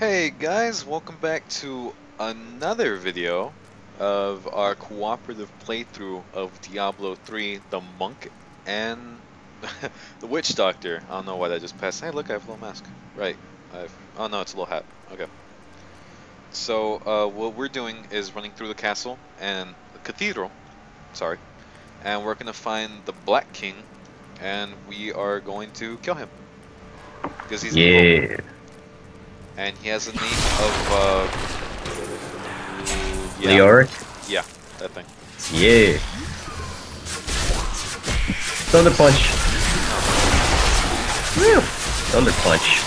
Hey guys, welcome back to another video of our cooperative playthrough of Diablo 3, the Monk, and the Witch Doctor. I don't know why that just passed. Hey look, I have a little mask. Right. Oh no, it's a little hat. Okay. So what we're doing is running through the castle and the cathedral. Sorry. And we're going to find the Black King and we are going to kill him. Because he's evil. And he has a name of, yeah. Leoric? Yeah, that thing. Yeah. Thunder Punch. Woo! Thunder Punch.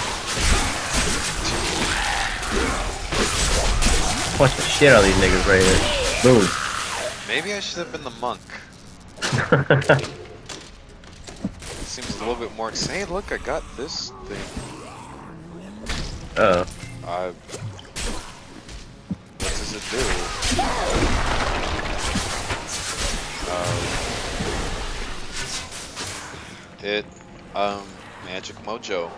Punch the shit out of these niggas right here. Boom. Maybe I should have been the monk. Seems a little bit more insane. Hey, look, I got this thing. What does it do? Magic Mojo.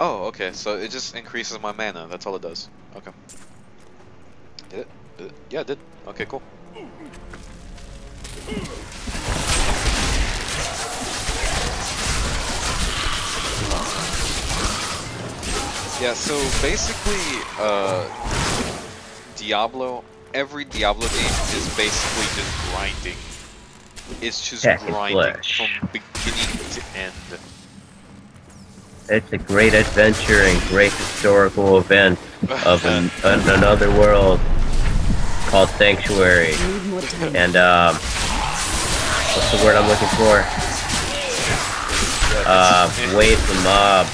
Oh, okay, so it just increases my mana, that's all it does. Okay. Did it? Did it? Yeah, it did. Okay, cool. Yeah, so basically, every Diablo game is basically just grinding. It's just grinding from beginning to end. It's a great adventure and great historical event of another world called Sanctuary. And, what's the word I'm looking for? Wave the mob.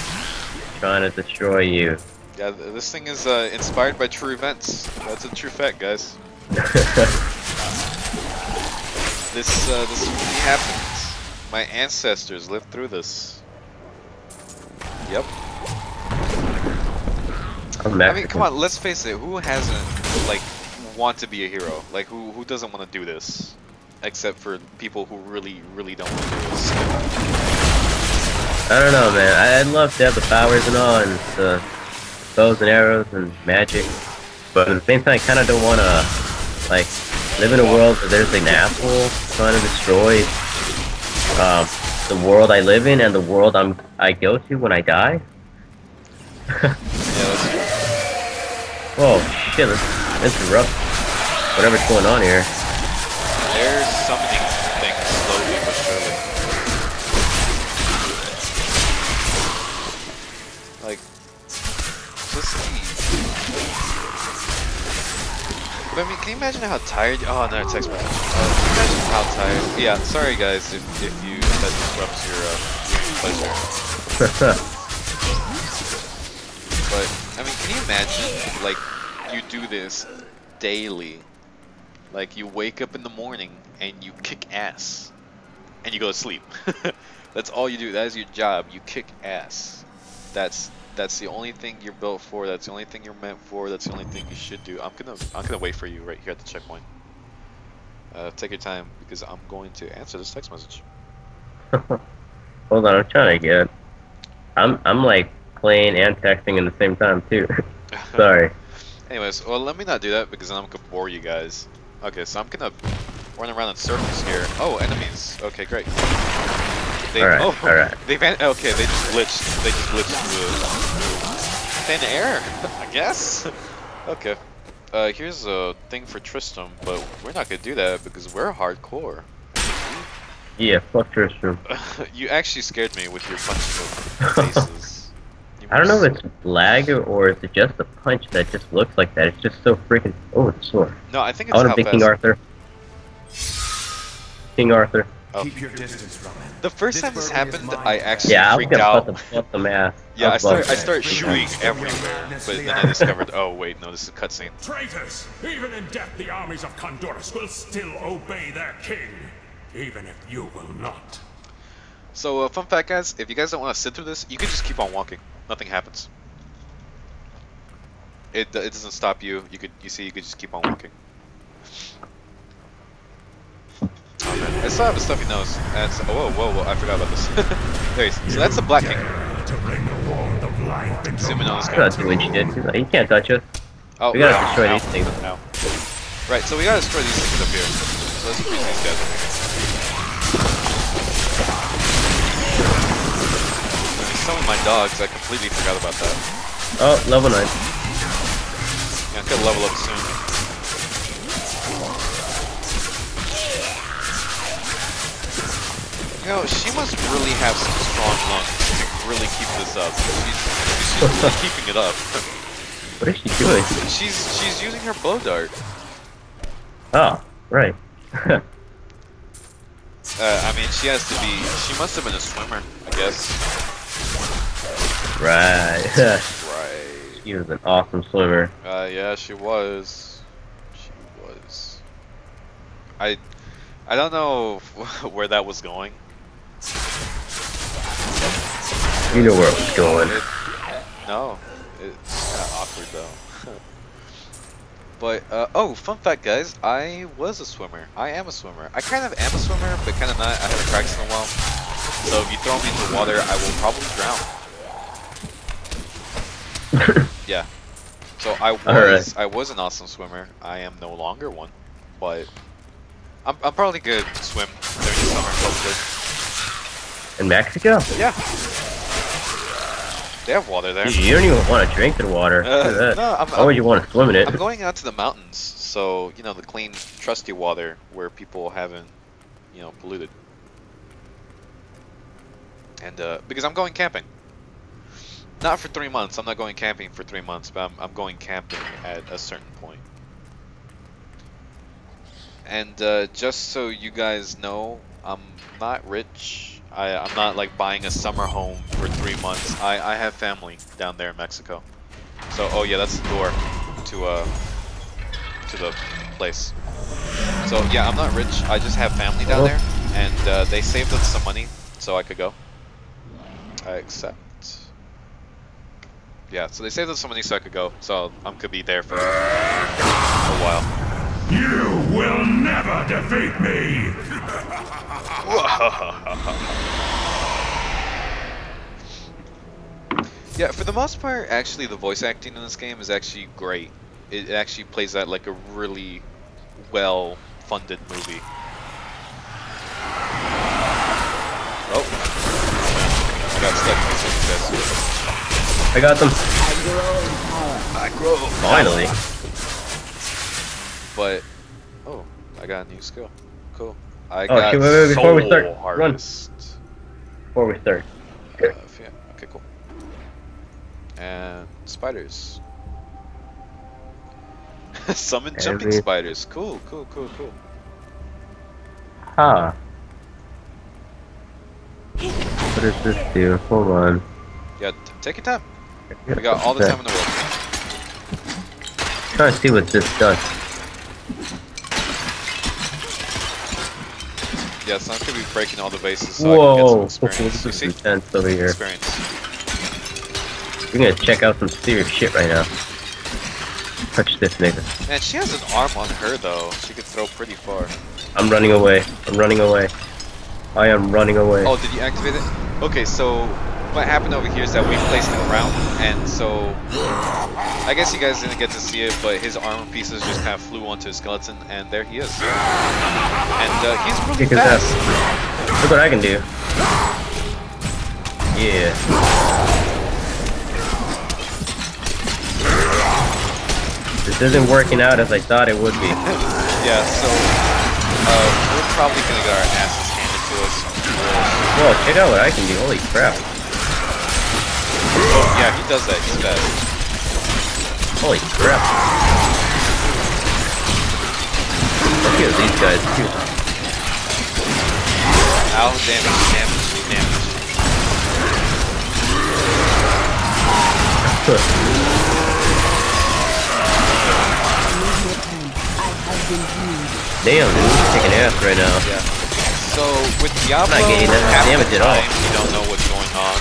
Trying to destroy you. Yeah, this thing is inspired by true events. That's a true fact, guys. This really happens. My ancestors lived through this. Yep. I mean, come on. Let's face it. Who hasn't like want to be a hero? Like, who doesn't want to do this? Except for people who really, really don't want to do this. I don't know, man. I'd love to have the powers and all, and the bows and arrows and magic, but at the same time, I kind of don't want to, like, live in a world where there's an asshole trying to destroy the world I live in and the world I go to when I die. Oh shit! This is rough. Whatever's going on here. There's something. But I mean, can you imagine how tired? Oh, another text message. Can you imagine how tired? Yeah, sorry guys, if that disrupts your pleasure. But I mean, can you imagine? Like, you do this daily. Like, you wake up in the morning and you kick ass, and you go to sleep. That's all you do. That is your job. You kick ass. That's the only thing you're built for, that's the only thing you're meant for, that's the only thing you should do. I'm gonna wait for you right here at the checkpoint. Take your time, because I'm going to answer this text message. Hold on, I'm trying to get... I'm like, playing and texting at the same time, too. Sorry. Anyways, well, let me not do that, because then I'm gonna bore you guys. Okay, so I'm gonna run around in circles here. Oh, enemies. Okay, great. All right. Okay, they just glitched. They just glitched through thin air, I guess. Okay. Here's a thing for Tristram, but we're not gonna do that because we're hardcore. Yeah, fuck Tristram. You actually scared me with your punch faces. I don't know if it's lag or is it just the punch that just looks like that. It's just so freaking. Oh, it's sore. No, I think it's how fast. King Arthur. King Arthur. Oh. Keep your distance from it. The first time this happened, I actually freaked out. Yeah, I started shooting everywhere, but then I discovered, oh wait, no, this is a cutscene. Traitors! Even in death, the armies of Condoris will still obey their king, even if you will not. So, fun fact, guys, if you guys don't want to sit through this, you can just keep on walking. Nothing happens. It doesn't stop you. You could just keep on walking. I still have a stuffy nose. That's, oh, whoa, I forgot about this. There he is. So that's the Black King. Zoom in on this guy. That's what he did. He can't touch us. Oh, we gotta destroy these things. Right, so we gotta destroy these things up here. So let's freeze these guys up here. Some of my dogs, I completely forgot about that. Oh, level 9. Yeah, I could level up soon. You know, she must really have some strong lungs to really keep this up. She's really keeping it up. What is she doing? She's using her blow dart. Oh, right. I mean, she has to be. She must have been a swimmer, I guess. Right. Right. She was an awesome swimmer. Yeah, she was. She was. I don't know where that was going. You know where it was going. It's kind of awkward though. But oh, fun fact, guys! I was a swimmer. I am a swimmer. I kind of am a swimmer, but kind of not. I haven't practiced in a while. So if you throw me into the water, I will probably drown. Yeah, so I was an awesome swimmer. I am no longer one, but I'm probably good to swim during the summer, hopefully. In Mexico? Yeah. They have water there. You don't even want to drink the water. No, why would you want to swim in it? I'm going out to the mountains, so you know the clean, trusty water where people haven't, you know, polluted. And because I'm going camping. Not for 3 months. I'm not going camping for 3 months, but I'm going camping at a certain point. And just so you guys know, I'm not rich. I'm not like buying a summer home for 3 months. I have family down there in Mexico. So, oh yeah, that's the door to the place. So yeah, I'm not rich. I just have family down there, and they saved up some money so I could go. I accept. Yeah, so they saved us some money so I could go, so I could be there for a while. You will never defeat me! Yeah, for the most part, actually, the voice acting in this game is actually great. It actually plays out like a really well-funded movie. Oh. I got stuck in this. I got them. I grow finally. But oh, I got a new skill. Cool. Wait, before we start, harvest. Run. Before we start. Okay. Yeah. Okay, cool. And spiders. Summon jumping spiders. Cool, cool, cool, cool. Huh. What does this do? Hold on. Yeah, take your time. We got all the time in the world. I'm trying to see what this does. Yeah, so I'm gonna be breaking all the bases so I can get some experience. This is intense over here. Experience. We're gonna check out some serious shit right now. Touch this nigga. Man, she has an arm on her though. She could throw pretty far. I'm running away. I'm running away. I am running away. Oh, did you activate it? Okay, so what happened over here is that we placed it around, and so I guess you guys didn't get to see it, but his armor pieces just kind of flew onto his skeleton, and there he is. And he's really fast. Look what I can do. Yeah. This isn't working out as I thought it would be. Yeah, so we're probably gonna get our asses handed to us. Whoa, check out what I can do! Holy crap! Oh, yeah, he does that, he's fast. Holy crap. Look at these guys, too. Ow, damage. Damn, dude, he's kicking ass right now. Yeah. So, with Diablo, I'm not getting that damage at all. You don't know what's going on.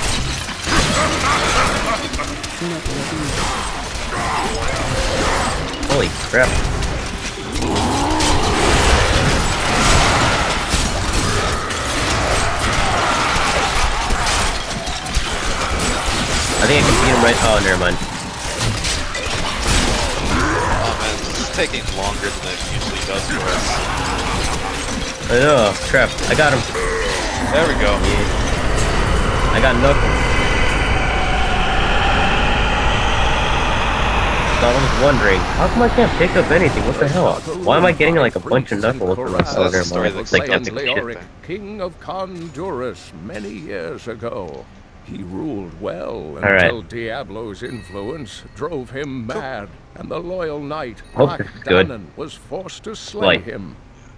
Holy crap. I think I can beat him right. Oh, never mind. Oh man, this is taking longer than it usually does for us. I know. Crap. I got him. There we go. Yeah. I got knuckles. I was wondering, how come I can't pick up anything? What the hell? Why am I getting like a bunch of knuckles for my soldier? Like epic Leoric, king of Condoris, many years ago. He ruled well until Diablo's influence drove him mad, and the loyal knight Danan was forced to slay him.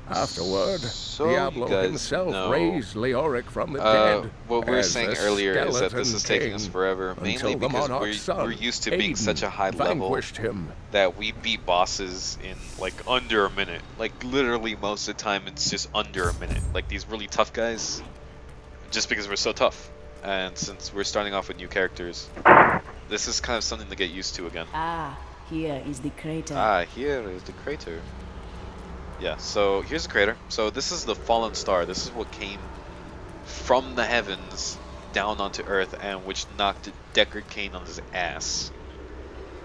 Afterward, Diablo himself raised Leoric from the dead. What we were saying earlier is that this is taking us forever, mainly because we're used to being such a high level that we beat bosses in like under a minute. Like literally most of the time it's just under a minute. Like these really tough guys, just because we're so tough. And since we're starting off with new characters, this is kind of something to get used to again. Ah, here is the crater. Yeah, so here's the crater. So this is the fallen star. This is what came from the heavens down onto Earth and which knocked Deckard Cain on his ass.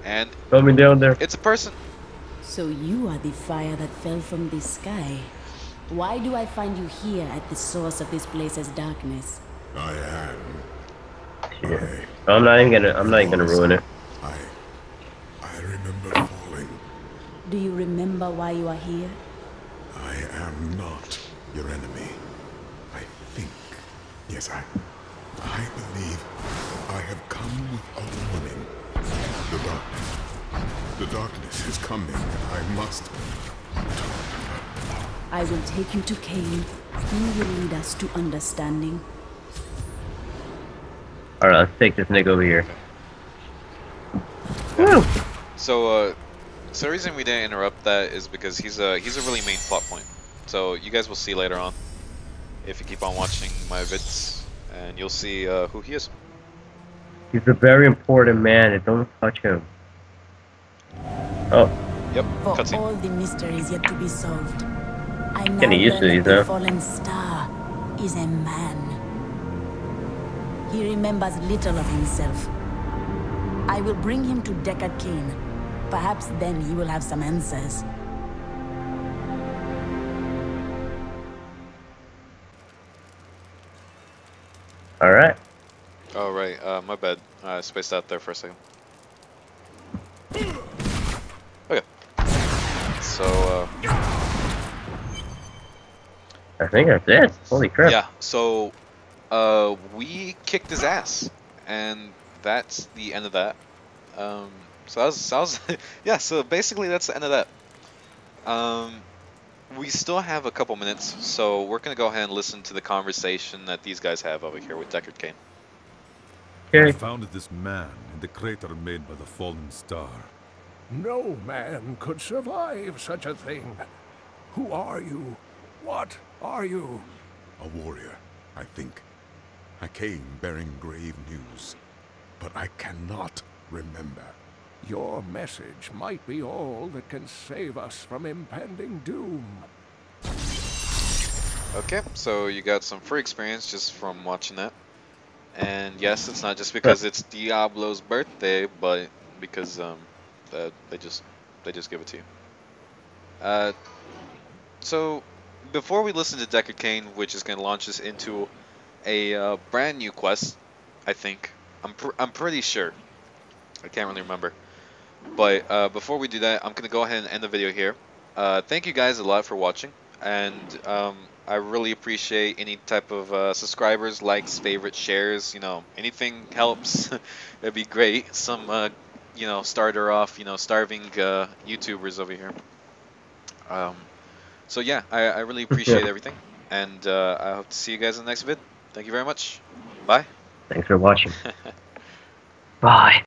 And coming down there. It's a person. So you are the fire that fell from the sky. Why do I find you here at the source of this place's darkness? I am. Yeah. I'm not even gonna ruin it. I remember falling. Do you remember why you are here? I am not your enemy. I think, yes, I believe I have come with a warning. The darkness is coming. I must. I will take you to Cain. You will lead us to understanding. All right, let's take this nigga over here. Woo! So the reason we didn't interrupt that is because he's a really main plot point. So you guys will see later on, if you keep on watching my vids, and you'll see who he is. He's a very important man, and don't touch him. Oh. Yep. For all the mysteries yet to be solved, I now learn that the fallen star is a man. He remembers little of himself. I will bring him to Deckard Cain. Perhaps then he will have some answers. Alright. Oh, right. My bad. I spaced out there for a second. Okay. So, I think that's it. Holy crap. Yeah, so... we kicked his ass, and that's the end of that. So that was yeah, so basically that's the end of that. We still have a couple minutes, so we're gonna go ahead and listen to the conversation that these guys have over here with Deckard Cain. I founded this man in the crater made by the fallen star. No man could survive such a thing. Who are you? What are you? A warrior, I think. I came bearing grave news, but I cannot remember. Your message might be all that can save us from impending doom. Okay, so you got some free experience just from watching that. And yes, it's not just because it's Diablo's birthday, but because they just give it to you. So before we listen to Deckard Cain, which is going to launch us into a brand new quest, I think. I'm pretty sure. I can't really remember. But before we do that, I'm going to go ahead and end the video here. Thank you guys a lot for watching. And I really appreciate any type of subscribers, likes, favorites, shares. You know, anything helps. That'd be great. Some, you know, starter off, you know, starving YouTubers over here. So yeah, I really appreciate everything. And I hope to see you guys in the next vid. Thank you very much. Bye. Thanks for watching. Bye.